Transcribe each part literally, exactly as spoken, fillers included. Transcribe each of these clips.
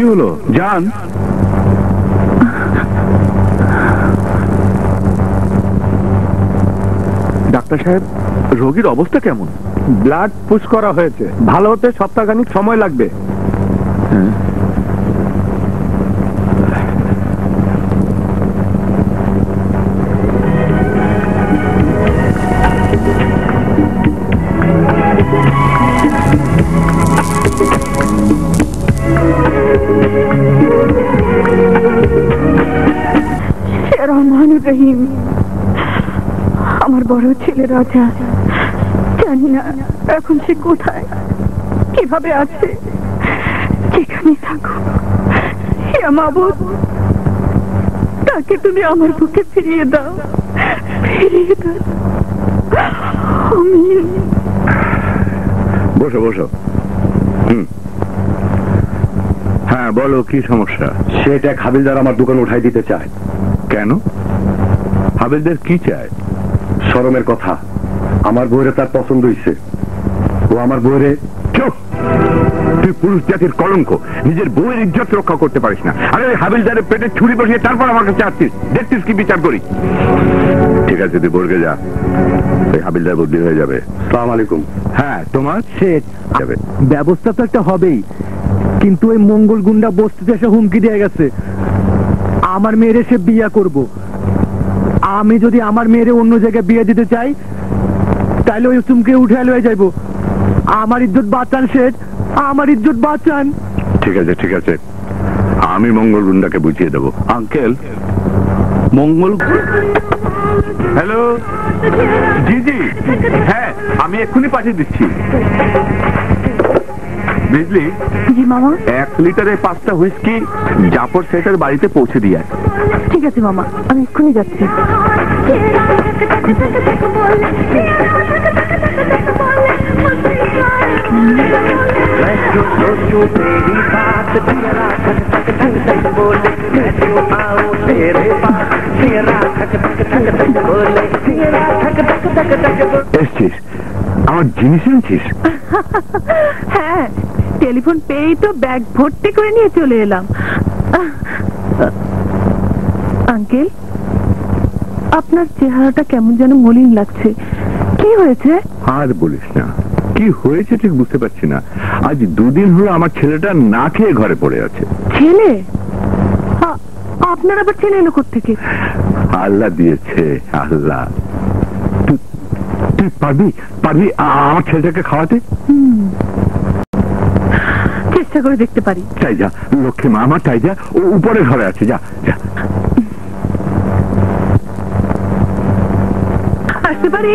কি হলো জান ডাক্তার সাহেব রোগীর অবস্থা কেমন ব্লাড পুশ করা হয়েছে ভালো হতে সপ্তাহখানেক সময় লাগবে বড় ছেলে রাজা জানি না এখন সে কোথায় কিভাবে আছে যেখানে থাকুক হে মাবুদ তাকে তুমি আমার বুকে ফিরিয়ে দাও ফিরিয়ে দাও আমিন বসো বসো হুম হ্যাঁ বলো কি সমস্যা সেটা হাবিলদার আমার দোকান উঠাই দিতে চায় কেন হাবিলদার কি চায় শরমের কথা আমার বউরে তার পছন্দ হইছে ও আমার বউরে চুপ তুই পুরুষ জাতির কলঙ্ক নিজের বউয়ের ইজ্জত রক্ষা করতে পারিস না আরে হাবিলদারের পেটে ছুরি বসিয়ে তারপর আমার কাছে আসছিস দেখছিস কি বিচার করি ঠিক আছে তুই বর্গে যা এই হাবিলদার বদলি হয়ে যাবে আসসালামু আলাইকুম হ্যাঁ তোমার শেষ যাবে ব্যবস্থা তো একটা হবেই কিন্তু ওই মঙ্গল গুন্ডা বস্তিতে এসে হুমকি দিয়ে গেছে আমার মেয়েরে সে বিয়া করব আমি যদি আমার মেয়েরে অন্য জায়গায় বিয়ে দিতে চাই তাহলে ওই চুমকে উঠায় লয়ে যাইবো আমার ইজ্জত বাঁচান শেঠ আমার ইজ্জত বাঁচান ঠিক আছে ঠিক আছে আমি মঙ্গল গুন্ডাকে বুঝিয়ে দেব আঙ্কেল মঙ্গল হ্যালো জি জি হ্যাঁ আমি এক্ষুনি পাঠিয়ে দিচ্ছি বুঝলি জি মামা এক লিটারে পাঁচটা হুইস্কি জাফর শেঠের বাড়িতে পৌঁছে দিয়ে আসে ঠিক আছে মামা আমি এক্ষুনি যাচ্ছি এসছিস আমার জিনিস এনেছিস হ্যাঁ টেলিফোন পেয়েই তো ব্যাগ ভর্তি করে নিয়ে চলে এলাম আঙ্কেল আপনার চেহারাটা কেমন যেন মলিন লাগছে কি হয়েছে আর বলিস না কি হয়েছে ঠিক বুঝতে পারছি না আজ দুদিন হলো আমার ছেলেটা না খেয়ে ঘরে পড়ে আছে ছেলে আপনার আবার ছেলে এলো কোত্থেকে আল্লাহ দিয়েছে আল্লাহ তুই পারবি পারবি আমার ছেলেটাকে খাওয়াতে চেষ্টা করে দেখতে পারি তাই যা লক্ষ্মী মা আমার তাই যা ও উপরে ঘরে আছে যা যা আসতে পারি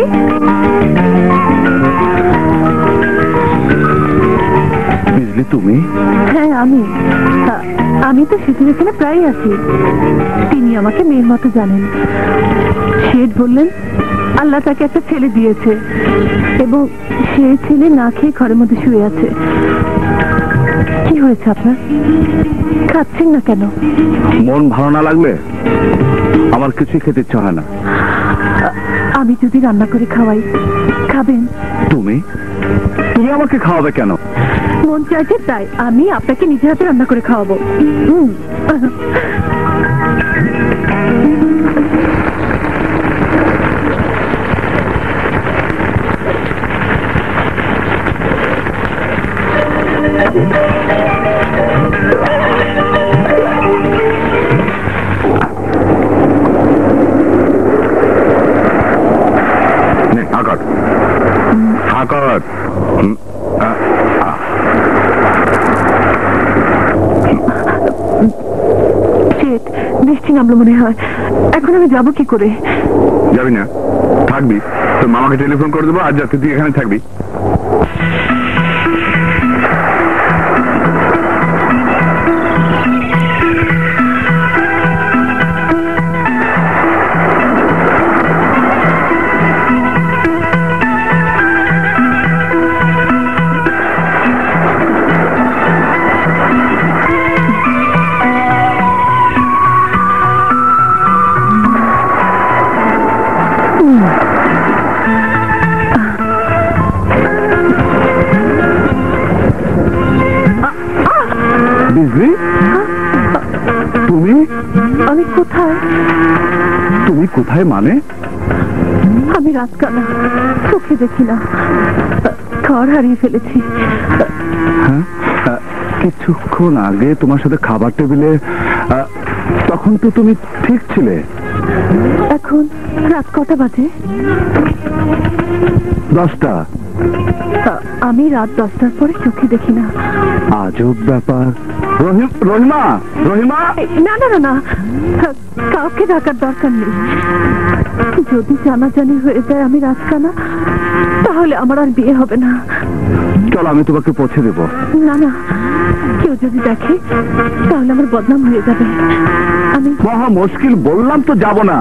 বুঝলি তুমি হ্যাঁ আমি আমি তো সিঁথির এখানে প্রায় আছি তিনি আমাকে মেয়ের মতো জানেন শেঠ বললেন আল্লাহ তাকে একটা ছেলে দিয়েছে এবং সেই ছেলে না খেয়ে ঘরের মধ্যে শুয়ে আছে কি হয়েছে আপনার খাচ্ছেন না কেন মন ভালো না লাগলে আমার কিছুই খেতে ইচ্ছা হয় না আমি যদি রান্না করে খাওয়াই খাবেন তুমি তুমি আমাকে খাওয়াবে কেন মন চাইছে তাই আমি আপনাকে নিজে হাতে রান্না করে খাওয়াবো মনে হয় এখন আমি যাবো কি করে যাবি না থাকবি তোর মামাকে টেলিফোন করে দেবো আর যাতে তুই এখানে থাকবি বিজলি তুমি আমি কোথায় তুমি কোথায় মানে আমি রাতকানা চোখে দেখি না ঘর হারিয়ে ফেলেছি হ্যাঁ কিছুক্ষণ আগে তোমার সাথে খাবার টেবিলে তখন তো তুমি ঠিক ছিলে এখন রাত কটা বাজে দশটা আমি রাত দশটার পরে চোখে দেখি না আজব ব্যাপার রহিম রহিমা রহিমা না না না কাউকে ডাকার দরকার নেই যদি জানাজানি হয়ে যায় আমি রাতকানা তাহলে আমার আর বিয়ে হবে না চলো আমি তোমাকে পৌঁছে দেব না না কেউ যদি দেখে তাহলে আমার বদনাম হয়ে যাবে আমি মহা মুশকিল বললাম তো যাব না